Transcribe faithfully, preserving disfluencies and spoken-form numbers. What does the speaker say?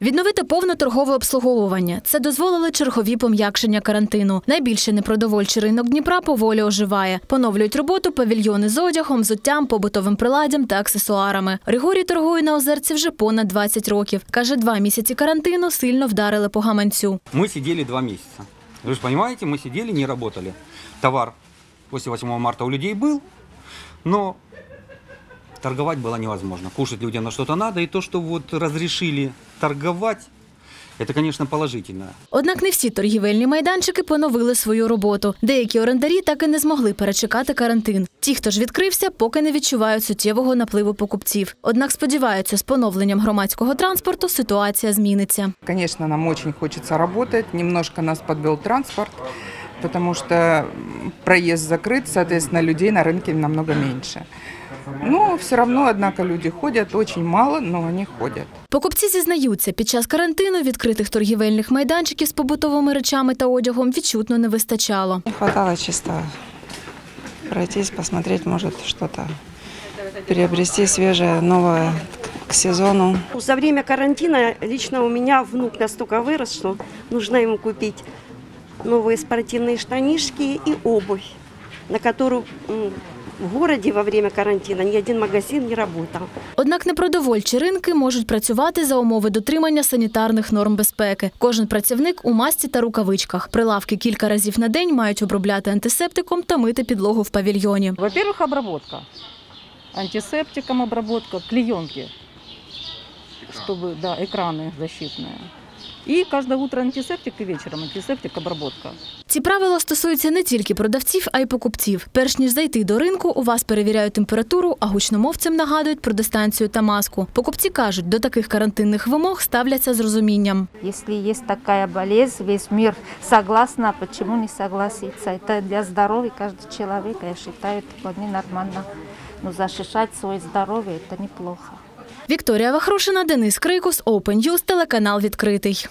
Відновити повне торгове обслуговування – це дозволили чергові пом'якшення карантину. Найбільший непродовольчий ринок Дніпра поволі оживає. Поновлюють роботу павільйони з одягом, взуттям, побутовим приладдям та аксесуарами. Григорій торгує на Озерці вже понад двадцять років. Каже, два місяці карантину сильно вдарили по гаманцю. Ми сиділи два місяці. Ви ж розумієте, ми сиділи, не працювали. Товар після восьмого марта у людей був, але торговать было невозможно. Кушать людям на что-то надо. И то, что вот разрешили торговать, це, звісно, положительно. Однак не всі торгівельні майданчики поновили свою роботу. Деякі орендарі так і не змогли перечекати карантин. Ті, хто ж відкрився, поки не відчувають суттєвого напливу покупців. Однак сподіваються, з поновленням громадського транспорту ситуація зміниться. Звісно, нам дуже хочеться працювати. Немножко нас підвів транспорт, тому що проїзд закрит, відповідно, людей на ринку намного менше. Ну, все одно, однак, люди ходять, дуже мало, але вони ходять. Покупці зізнаються, під час карантину відкритих торгівельних майданчиків з побутовими речами та одягом відчутно не вистачало. Не вистачало чисто пройтись, подивитися, може, щось приобрести свіже, нове к сезону. За время карантина лично у мене внук настільки вирос, що потрібно йому купити нові спортивні штанішки і обувь, на яку... В городі во время карантину ні один магазин не працював. Однак непродовольчі ринки можуть працювати за умови дотримання санітарних норм безпеки. Кожен працівник у масці та рукавичках. Прилавки кілька разів на день мають обробляти антисептиком та мити підлогу в павільйоні. Во-первых, обробка. Антисептиком обробка, клеенки, щоб, да, екрани захисні. І кожне утро антисептик і вечором антисептик обробка. Ці правила стосуються не тільки продавців, а й покупців. Перш ніж зайти до ринку, у вас перевіряють температуру, а гучномовцям нагадують про дистанцію та маску. Покупці кажуть, до таких карантинних вимог ставляться з розумінням. Якщо є така болезнь, весь світ згоден, чому не згодиться? Це для здоров'я кожного людини, я вважаю, вони нормально. Ну, захищати своє здоров'я – це неплохо. Вікторія Вахрушина, Денис Крикус, Open News, телеканал «Відкритий».